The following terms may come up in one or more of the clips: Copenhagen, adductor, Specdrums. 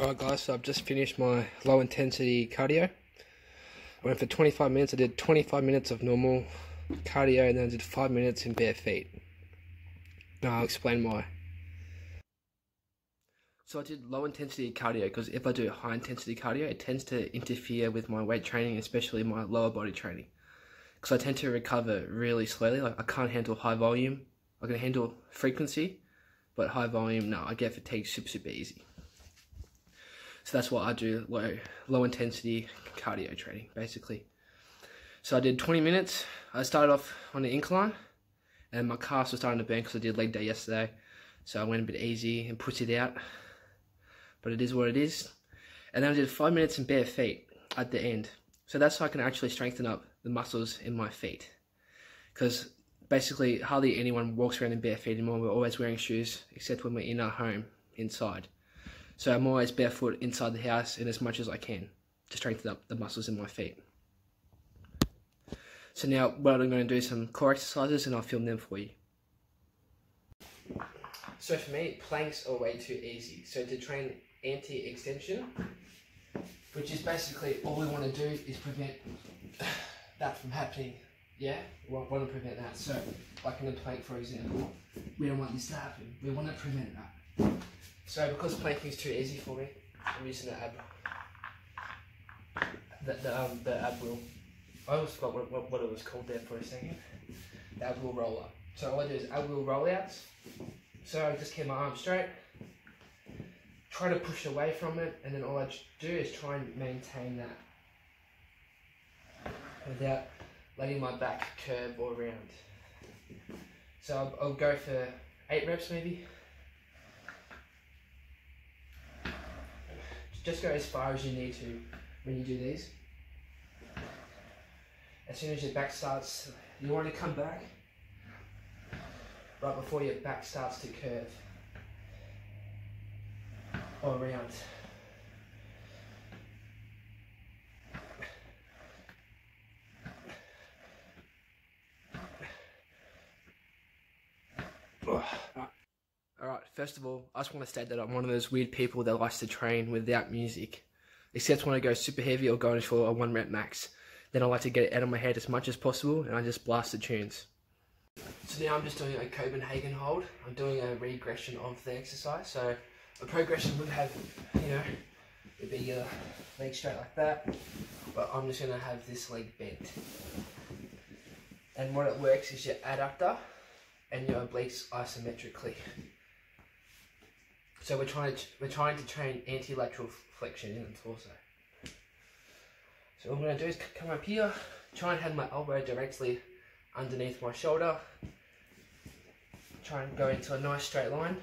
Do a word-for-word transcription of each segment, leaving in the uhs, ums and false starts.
Alright guys, so I've just finished my low intensity cardio. I went for twenty-five minutes, I did twenty-five minutes of normal cardio and then I did five minutes in bare feet. Now I'll explain why. So I did low intensity cardio because if I do high intensity cardio it tends to interfere with my weight training, especially my lower body training. Because I tend to recover really slowly, like I can't handle high volume. I can handle frequency, but high volume, no, I get fatigued super super easy. So that's why I do low, low intensity cardio training, basically. So I did twenty minutes. I started off on an incline, and my calves were starting to burn because I did leg day yesterday. So I went a bit easy and put it out, but it is what it is. And then I did five minutes in bare feet at the end. So that's how I can actually strengthen up the muscles in my feet. Because basically hardly anyone walks around in bare feet anymore. We're always wearing shoes, except when we're in our home, inside. So I'm always barefoot inside the house and as much as I can to strengthen up the muscles in my feet. So now what I'm going to do is some core exercises and I'll film them for you. So for me, planks are way too easy. So to train anti-extension, which is basically all we want to do is prevent that from happening. Yeah, we want to prevent that. So like in a plank, for example, we don't want this to happen. We want to prevent that. So because planking is too easy for me, I'm using the ab, the, the, um, the ab wheel. I almost forgot what, what, what it was called there for a second. The ab wheel roller. So all I do is ab wheel rollouts. So I just keep my arm straight, try to push away from it, and then all I do is try and maintain that without letting my back curve or round. So I'll, I'll go for eight reps maybe. Just go as far as you need to when you do these. As soon as your back starts, you want to come back right before your back starts to curve or round. First of all, I just want to state that I'm one of those weird people that likes to train without music. Except when I go super heavy or going for a one rep max. Then I like to get it out of my head as much as possible and I just blast the tunes. So now I'm just doing a Copenhagen hold. I'm doing a regression of the exercise. So a progression would have, you know, it'd be your leg straight like that. But I'm just going to have this leg bent. And what it works is your adductor and your obliques isometrically. So we're trying to we're trying to train anti-lateral flexion in the torso. So what I'm going to do is come up here, try and have my elbow directly underneath my shoulder. Try and go into a nice straight line,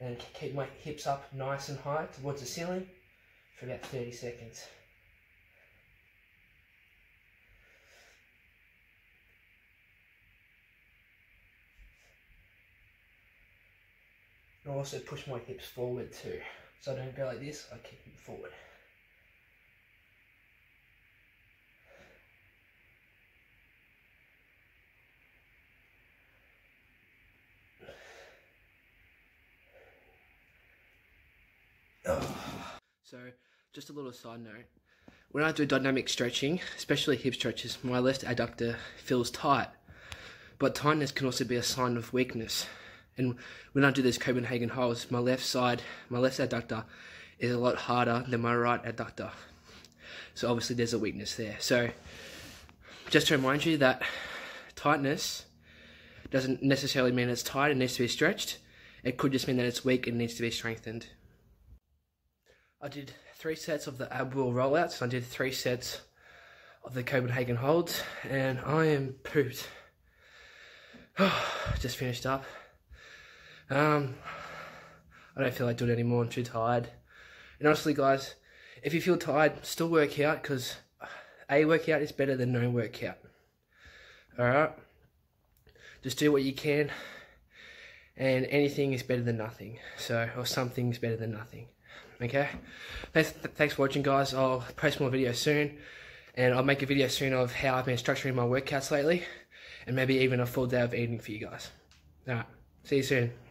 and keep my hips up nice and high towards the ceiling for about thirty seconds. I also push my hips forward too, so I don't go like this, I kick them forward. Oh. So, just a little side note, when I do dynamic stretching, especially hip stretches, my left adductor feels tight, but tightness can also be a sign of weakness. And when I do these Copenhagen holds, my left side, my left adductor is a lot harder than my right adductor. So obviously there's a weakness there. So just to remind you that tightness doesn't necessarily mean it's tight and needs to be stretched. It could just mean that it's weak and needs to be strengthened. I I did three sets of the ab wheel rollouts, I did three sets of the Copenhagen holds, and I am pooped. Just finished up. Um, I don't feel like doing it anymore, I'm too tired. And honestly guys, if you feel tired, still work out, because a workout is better than no workout. Alright? Just do what you can, and anything is better than nothing. So, or something's better than nothing. Okay? Thanks, th thanks for watching guys. I'll post more videos soon, and I'll make a video soon of how I've been structuring my workouts lately, and maybe even a full day of eating for you guys. Alright, see you soon.